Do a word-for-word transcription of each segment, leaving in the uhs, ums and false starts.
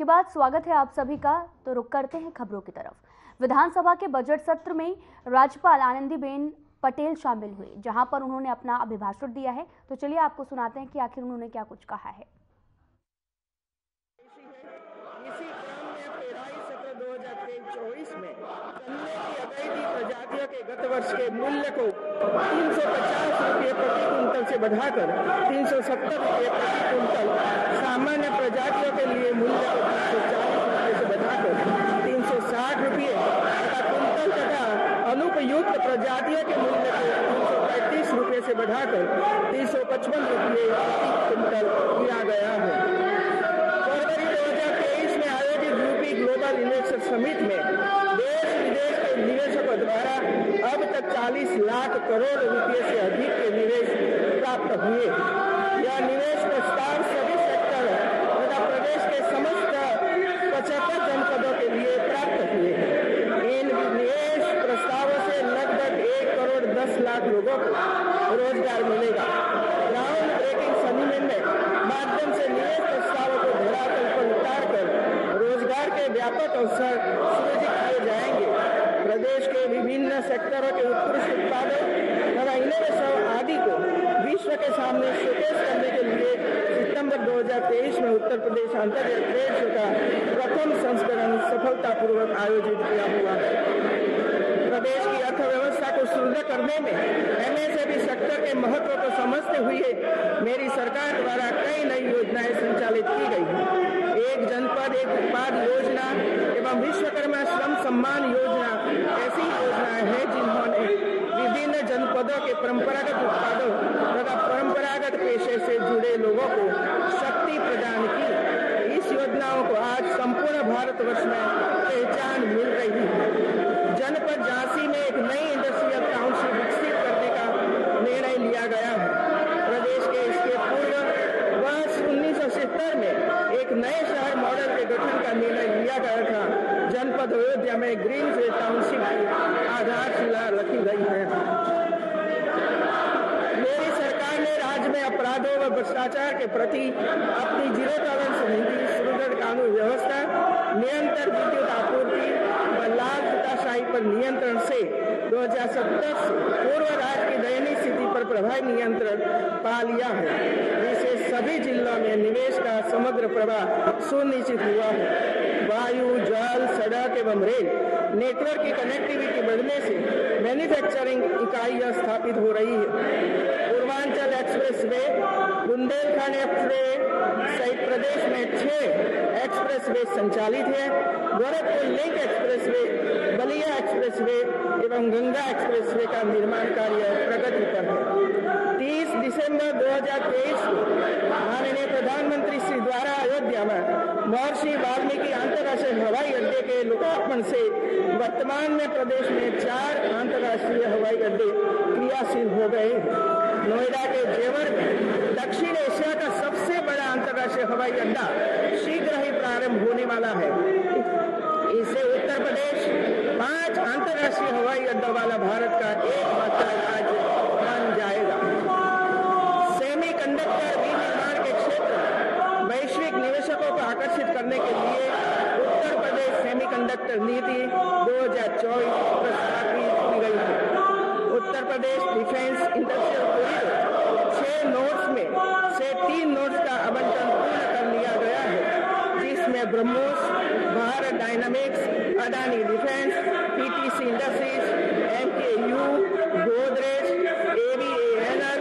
के बाद स्वागत है आप सभी का। तो रुक करते हैं खबरों की तरफ। विधानसभा के बजट सत्र में राज्यपाल आनंदीबेन पटेल शामिल हुए, जहां पर उन्होंने अपना अभिभाषण दिया है। तो चलिए आपको सुनाते हैं कि आखिर उन्होंने क्या कुछ कहा है। दो हज़ार तेईस में गन्ने की अवैध प्रजातियों के गत वर्ष के मूल्य को तीन सौ पचास रूपये प्रति कुंतल से बढ़ाकर तीन सौ सत्तर रूपये प्रति कुंतल, सामान्य प्रजातियों के लिए मूल्य को तीन सौ चालीस रूपये से बढ़ाकर तीन सौ साठ रूपये तथा कुंतल तथा अनुपयुक्त प्रजातियों के मूल्य को तीन सौ पैंतीस रूपये से बढ़ाकर तीन सौ पचपन रूपये प्रति कुंतल किया गया है। ग्लोबल इन्वेस्टर समिट में देश विदेश के निवेशकों द्वारा अब तक चालीस लाख करोड़ रुपए से अधिक के निवेश प्राप्त हुए। यह निवेश प्रस्ताव सभी सेक्टर तथा प्रदेश के समस्त पचहत्तर जनपदों के लिए प्राप्त हुए। इन निवेश प्रस्तावों से लगभग एक करोड़ दस लाख लोगों को रोजगार मिलेगा। ग्राउंड ब्रेकिंग सम्मेलन में माध्यम से निवेश प्रस्तावों को धरातल पर उतारकर के व्यापक अवसर सृजित किए जाएंगे। प्रदेश के विभिन्न सेक्टरों के उत्कृष्ट उत्पादों तथा इनोवेशन आदि को विश्व के सामने शोकेस करने के लिए सितंबर दो हज़ार तेईस में उत्तर प्रदेश अंतर्गत ट्रेड शो का प्रथम संस्करण सफलतापूर्वक आयोजित किया हुआ है। प्रदेश की अर्थव्यवस्था को सुदृढ़ करने में एमएसएमई सेक्टर के महत्व को समझते हुए मेरी सरकार द्वारा कई नई योजनाएं संचालित की गई हैं। एक जनपद एक उत्पाद योजना एवं विश्वकर्मा श्रम सम्मान योजना ऐसी योजनाएं हैं जिन्होंने विभिन्न जनपदों के परंपरागत उत्पादों तथा परंपरागत पेशे से जुड़े लोगों को शक्ति प्रदान की। इस योजनाओं को आज संपूर्ण भारतवर्ष में पहचान मिल रही है। जनपद झांसी में एक नई इंडस्ट्रियल टाउनशिप विकसित करने का निर्णय लिया गया है। प्रदेश के इसके पूर्व वर्ष उन्नीस सौ सत्तर में एक नए शहर मॉडल के गठन का निर्णय लिया गया था। जनपद अयोध्या में ग्रीन फील्ड टाउनशिप की आधारशिला रखी गई है। मेरी सरकार ने राज्य में अपराधों व भ्रष्टाचार के प्रति अपनी जीरो टॉलरेंस नीति, सुदृढ़ कानून व्यवस्था, निरंतर विद्युत आपूर्ति व लालसाशाही पर नियंत्रण से दो हज़ार सत्रह से पूर्व राज्य की दयनीय स्थिति पर प्रभावी नियंत्रण पा लिया है। जिससे सभी जिलों में निवेश का समग्र प्रवाह सुनिश्चित हुआ है। वायु, जल, सड़क एवं रेल नेटवर्क की कनेक्टिविटी बढ़ने से मैन्युफैक्चरिंग इकाइयां स्थापित हो रही है। पूर्वांचल एक्सप्रेसवे, बुंदेलखंड एक्सप्रेसवे सहित प्रदेश में छह एक्सप्रेसवे संचालित है। Gorakhpur link expressway, Ballia expressway एवं गंगा एक्सप्रेसवे का निर्माण कार्य प्रगति पर है। तीस दिसंबर दो हज़ार तेईस को माननीय प्रधानमंत्री श्री द्वारा अयोध्या में महर्षि वाल्मीकि अंतर्राष्ट्रीय हवाई अड्डे के लोकार्पण से वर्तमान में प्रदेश में चार अंतर्राष्ट्रीय हवाई अड्डे क्रियाशील हो गए। नोएडा के जेवर में दक्षिण एशिया का सबसे बड़ा अंतर्राष्ट्रीय हवाई अड्डा शीघ्र ही प्रारंभ होने वाला है। इससे उत्तर प्रदेश पांच अंतर्राष्ट्रीय हवाई अड्डों वाला भारत का एकमात्र राज्य बन जाएगा। सेमी कंडक्टर विनिर्माण के क्षेत्र में वैश्विक निवेशकों को आकर्षित करने के लिए उत्तर प्रदेश सेमी कंडक्टर नीति दो हज़ार चौबीस प्रस्तावित की गई है। Uttar Pradesh defence industrial corridor छह नोड्स में से तीन नोड्स का आवंटन पूर्ण कर लिया गया है, जिसमें BrahMos, Bharat dynamics, Adani defence, PTC industries, MKU, Godrej, AVNL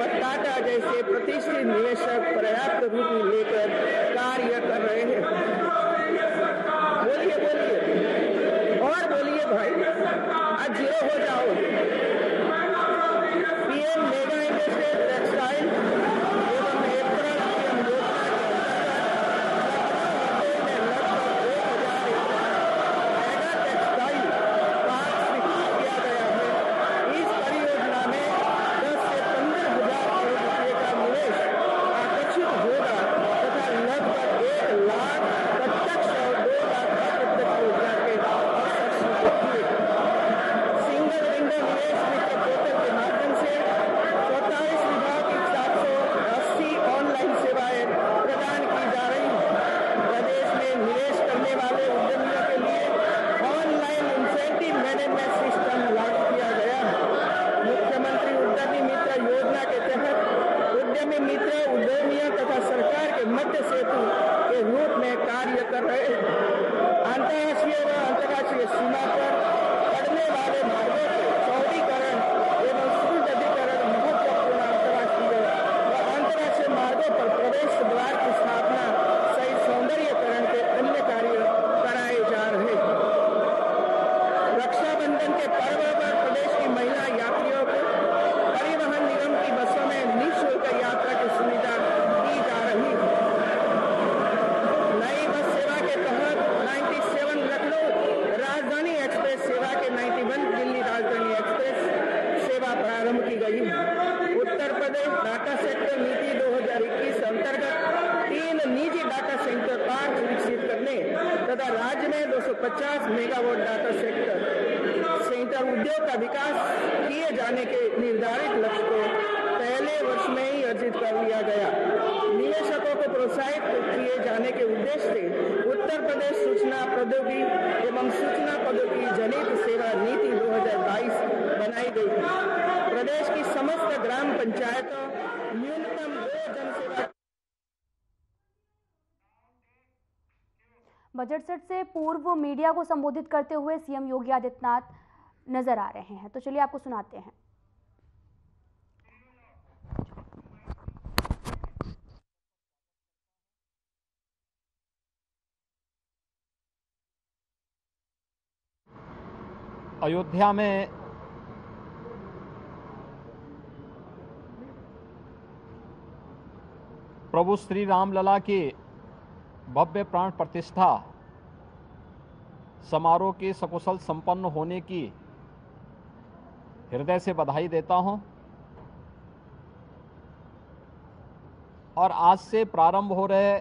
व टाटा जैसे प्रतिष्ठित निवेशक पर्याप्त रूप लेकर कार्य कर रहे हैं। बोलिए बोलिए और बोलिए भाई, आज जीरो हो जाओ। PM mega industrial textile single window निवेश में डाटा सेक्टर नीति दो हज़ार इक्कीस अंतर्गत तीन निजी डाटा सेंटर पार्क विकसित करने तथा राज्य में दो सौ पचास मेगावाट डाटा सेक्टर सेंटर उद्योग का विकास किए जाने के निर्धारित लक्ष्य को पहले वर्ष में ही अर्जित कर लिया गया। निवेशकों को प्रोत्साहित किए जाने के उद्देश्य से उत्तर प्रदेश सूचना प्रौद्योगिकी एवं सूचना प्रौद्योगिकी जनित सेवा नीति दो हज़ार बाईस बनाई गई थी। प्रदेश की समस्त ग्राम पंचायतों न्यूनतम दो जनसेवा। बजट सत्र से पूर्व मीडिया को संबोधित करते हुए सीएम योगी आदित्यनाथ नजर आ रहे हैं, तो चलिए आपको सुनाते हैं। अयोध्या में प्रभु श्री रामलला की भव्य प्राण प्रतिष्ठा समारोह के सकुशल संपन्न होने की हृदय से बधाई देता हूं और आज से प्रारंभ हो रहे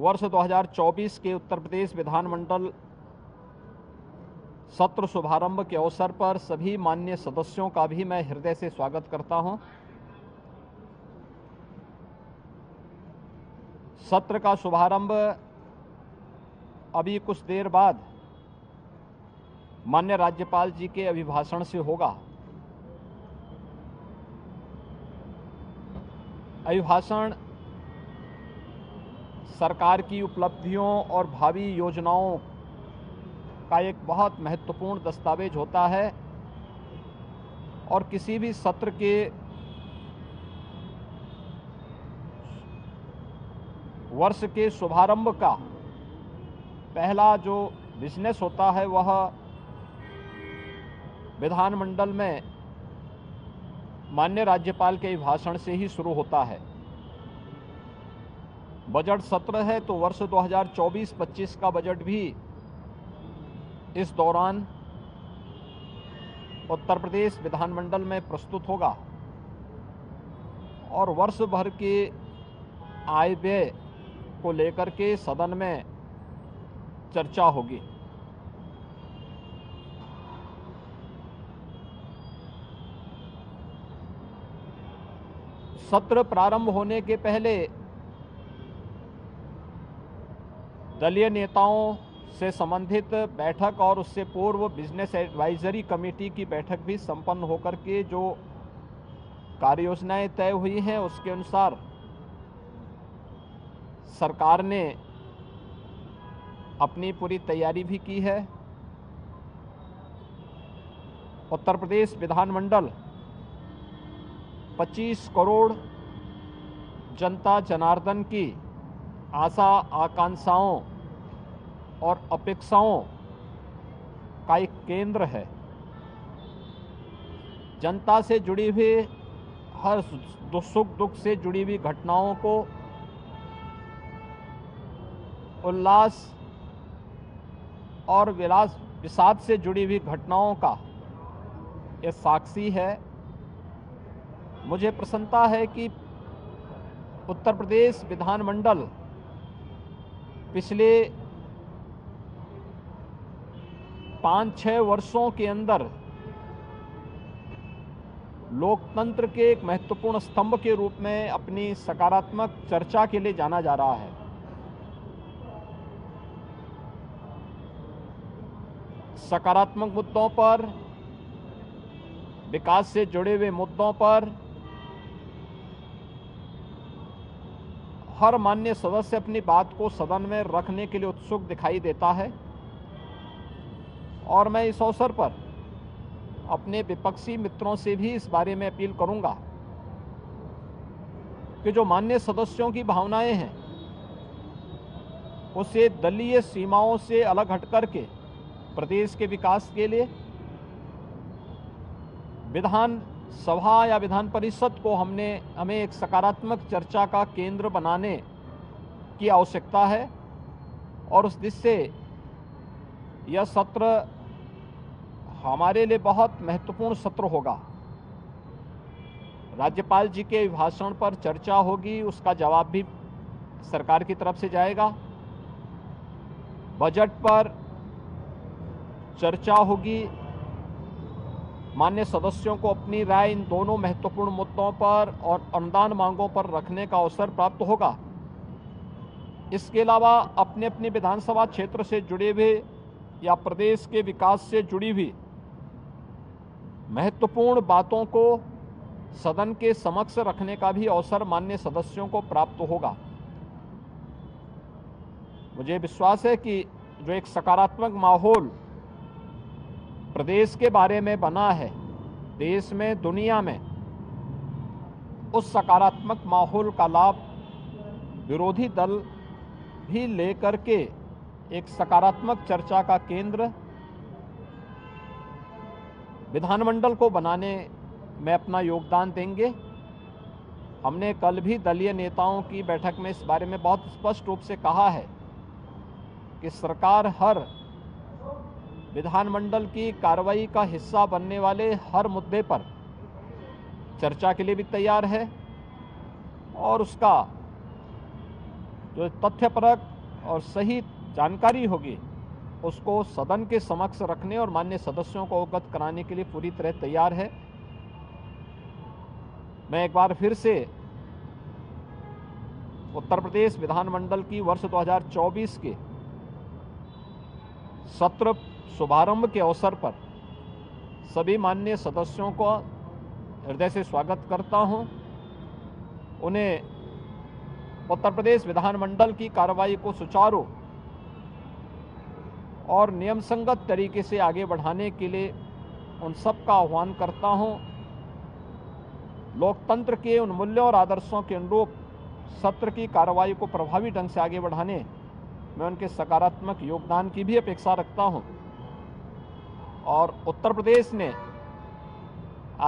वर्ष दो हज़ार चौबीस के उत्तर प्रदेश विधानमंडल सत्र शुभारंभ के अवसर पर सभी माननीय सदस्यों का भी मैं हृदय से स्वागत करता हूं। सत्र का शुभारंभ अभी कुछ देर बाद माननीय राज्यपाल जी के अभिभाषण से होगा। अभिभाषण सरकार की उपलब्धियों और भावी योजनाओं का एक बहुत महत्वपूर्ण दस्तावेज होता है और किसी भी सत्र के वर्ष के शुभारंभ का पहला जो बिजनेस होता है वह विधानमंडल में माननीय राज्यपाल के भाषण से ही शुरू होता है। बजट सत्र है तो वर्ष दो हज़ार चौबीस पच्चीस का बजट भी इस दौरान उत्तर प्रदेश विधानमंडल में प्रस्तुत होगा और वर्ष भर के आय व्यय को लेकर के सदन में चर्चा होगी। सत्र प्रारंभ होने के पहले दलीय नेताओं से संबंधित बैठक और उससे पूर्व बिजनेस एडवाइजरी कमेटी की बैठक भी संपन्न होकर के जो कार्य योजनाएं तय हुई हैं उसके अनुसार सरकार ने अपनी पूरी तैयारी भी की है। उत्तर प्रदेश विधानमंडल पच्चीस करोड़ जनता जनार्दन की आशा आकांक्षाओं और अपेक्षाओं का एक केंद्र है। जनता से जुड़ी हुई हर सुख दुख से जुड़ी हुई घटनाओं को उल्लास और विलास विषाद से जुड़ी हुई घटनाओं का ये साक्षी है। मुझे प्रसन्नता है कि उत्तर प्रदेश विधानमंडल पिछले पाँच छः वर्षों के अंदर लोकतंत्र के एक महत्वपूर्ण स्तंभ के रूप में अपनी सकारात्मक चर्चा के लिए जाना जा रहा है। सकारात्मक मुद्दों पर, विकास से जुड़े हुए मुद्दों पर हर माननीय सदस्य अपनी बात को सदन में रखने के लिए उत्सुक दिखाई देता है और मैं इस अवसर पर अपने विपक्षी मित्रों से भी इस बारे में अपील करूंगा कि जो माननीय सदस्यों की भावनाएं हैं उसे दलीय सीमाओं से अलग हटकर के प्रदेश के विकास के लिए विधान सभा या विधान परिषद को हमने हमें एक सकारात्मक चर्चा का केंद्र बनाने की आवश्यकता है और उस दिशा से यह सत्र हमारे लिए बहुत महत्वपूर्ण सत्र होगा। राज्यपाल जी के भाषण पर चर्चा होगी, उसका जवाब भी सरकार की तरफ से जाएगा। बजट पर चर्चा होगी, मान्य सदस्यों को अपनी राय इन दोनों महत्वपूर्ण मुद्दों पर और अनुदान मांगों पर रखने का अवसर प्राप्त होगा। इसके अलावा अपने अपने विधानसभा क्षेत्र से जुड़े हुए या प्रदेश के विकास से जुड़ी हुई महत्वपूर्ण बातों को सदन के समक्ष रखने का भी अवसर मान्य सदस्यों को प्राप्त होगा। मुझे विश्वास है कि जो एक सकारात्मक माहौल प्रदेश के बारे में बना है, देश में, दुनिया में, उस सकारात्मक माहौल का लाभ विरोधी दल भी लेकर के एक सकारात्मक चर्चा का केंद्र विधानमंडल को बनाने में अपना योगदान देंगे। हमने कल भी दलीय नेताओं की बैठक में इस बारे में बहुत स्पष्ट रूप से कहा है कि सरकार हर विधानमंडल की कार्रवाई का हिस्सा बनने वाले हर मुद्दे पर चर्चा के लिए भी तैयार है और उसका जो तथ्यपरक और सही जानकारी होगी उसको सदन के समक्ष रखने और मान्य सदस्यों को अवगत कराने के लिए पूरी तरह तैयार है। मैं एक बार फिर से उत्तर प्रदेश विधानमंडल की वर्ष दो हज़ार चौबीस के सत्र शुभारंभ के अवसर पर सभी माननीय सदस्यों को हृदय से स्वागत करता हूं। उन्हें उत्तर प्रदेश विधानमंडल की कार्रवाई को सुचारू और नियम संगत तरीके से आगे बढ़ाने के लिए उन सब का आह्वान करता हूं। लोकतंत्र के उन मूल्यों और आदर्शों के अनुरूप सत्र की कार्रवाई को प्रभावी ढंग से आगे बढ़ाने में उनके सकारात्मक योगदान की भी अपेक्षा रखता हूं। और उत्तर प्रदेश ने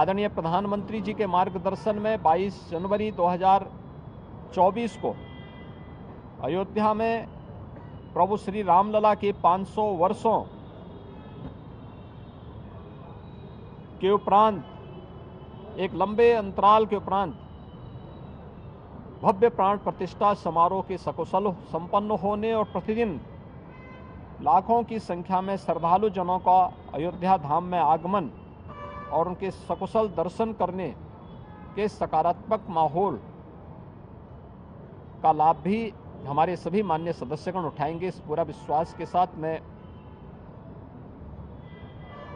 आदरणीय प्रधानमंत्री जी के मार्गदर्शन में बाईस जनवरी दो हज़ार चौबीस को अयोध्या में प्रभु श्री रामलला के पाँच सौ वर्षों के उपरांत, एक लंबे अंतराल के उपरांत भव्य प्राण प्रतिष्ठा समारोह के सकुशल संपन्न होने और प्रतिदिन लाखों की संख्या में श्रद्धालु जनों का अयोध्या धाम में आगमन और उनके सकुशल दर्शन करने के सकारात्मक माहौल का लाभ भी हमारे सभी माननीय सदस्यगण उठाएंगे। इस पूरा विश्वास के साथ मैं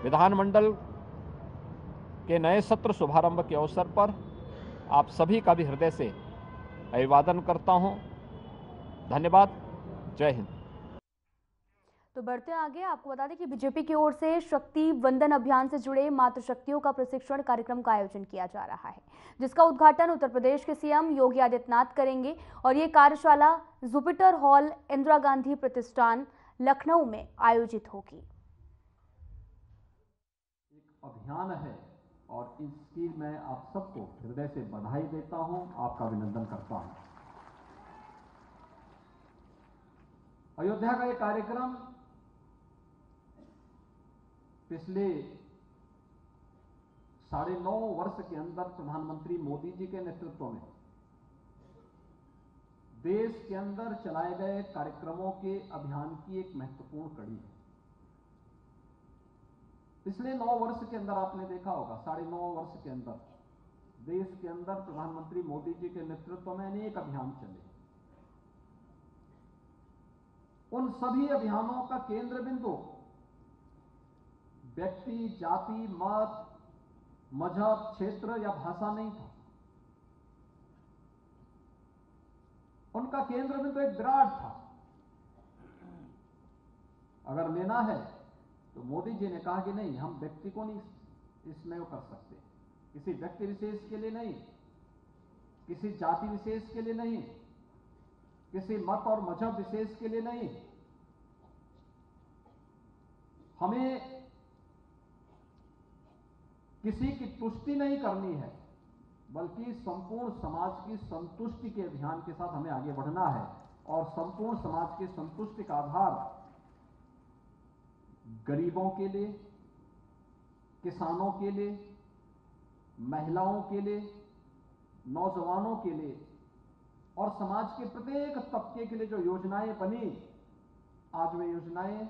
विधानमंडल के नए सत्र शुभारंभ के अवसर पर आप सभी का भी हृदय से अभिवादन करता हूं। धन्यवाद, जय हिंद। तो बढ़ते आगे, आपको बता दें कि बीजेपी की ओर से शक्ति वंदन अभियान से जुड़े मातृशक्तियों का प्रशिक्षण कार्यक्रम का आयोजन किया जा रहा है, जिसका उद्घाटन उत्तर प्रदेश के सीएम योगी आदित्यनाथ करेंगे और ये कार्यशाला जुपिटर हॉल, इंदिरा गांधी प्रतिष्ठान, लखनऊ में आयोजित होगी। एक अभियान है और इसकी मैं आप सबको हृदय से बधाई देता हूं, आपका अभिनंदन करता हूं। अयोध्या का यह कार्यक्रम पिछले साढ़े नौ वर्ष के अंदर प्रधानमंत्री मोदी जी के नेतृत्व में देश के अंदर चलाए गए कार्यक्रमों के अभियान की एक महत्वपूर्ण कड़ी है। पिछले नौ वर्ष के अंदर आपने देखा होगा, साढ़े नौ वर्ष के अंदर देश के अंदर प्रधानमंत्री मोदी जी के नेतृत्व में अनेक अभियान चले। उन सभी अभियानों का केंद्र बिंदु व्यक्ति, जाति, मत, मजहब, क्षेत्र या भाषा नहीं था। उनका केंद्र बिंदु एक विराट था। अगर लेना है तो मोदी जी ने कहा कि नहीं, हम व्यक्ति को नहीं इसमें वो कर सकते, किसी व्यक्ति विशेष के लिए नहीं, किसी जाति विशेष के लिए नहीं, किसी मत और मजहब विशेष के लिए नहीं, हमें किसी की तुष्टि नहीं करनी है, बल्कि संपूर्ण समाज की संतुष्टि के अभियान के साथ हमें आगे बढ़ना है। और संपूर्ण समाज की संतुष्टि का आधार गरीबों के लिए, किसानों के लिए, महिलाओं के लिए, नौजवानों के लिए और समाज के प्रत्येक तबके के लिए जो योजनाएं बनी, आज वे योजनाएं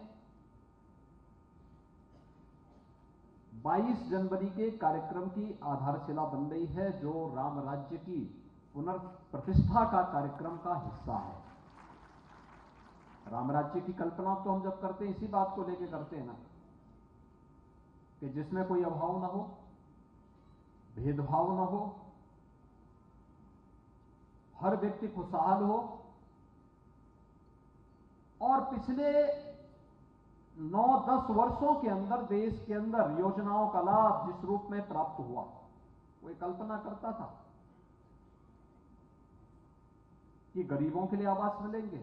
बाईस जनवरी के कार्यक्रम की आधारशिला बन रही है, जो राम राज्य की पुनर्प्रतिष्ठा का कार्यक्रम का हिस्सा है। राम राज्य की कल्पना तो हम जब करते हैं इसी बात को लेकर करते हैं ना, कि जिसमें कोई अभाव ना हो, भेदभाव ना हो, हर व्यक्ति खुशहाल हो। और पिछले नौ दस वर्षों के अंदर देश के अंदर योजनाओं का लाभ जिस रूप में प्राप्त हुआ, कोई कल्पना करता था कि गरीबों के लिए आवास मिलेंगे?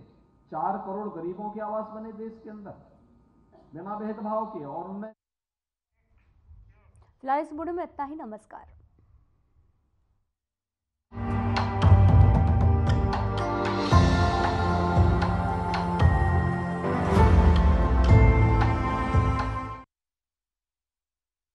चार करोड़ गरीबों के आवास बने देश के अंदर बिना भेदभाव के। और उनमें फिलहाल इस वीडियो में इतना ही। नमस्कार।